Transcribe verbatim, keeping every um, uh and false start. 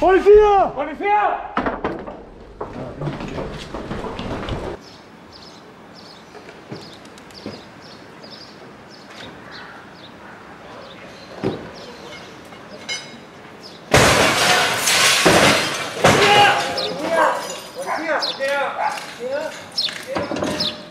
¡Policía! ¡Policía! ¡Policía! ¡Policía! ¡Policía!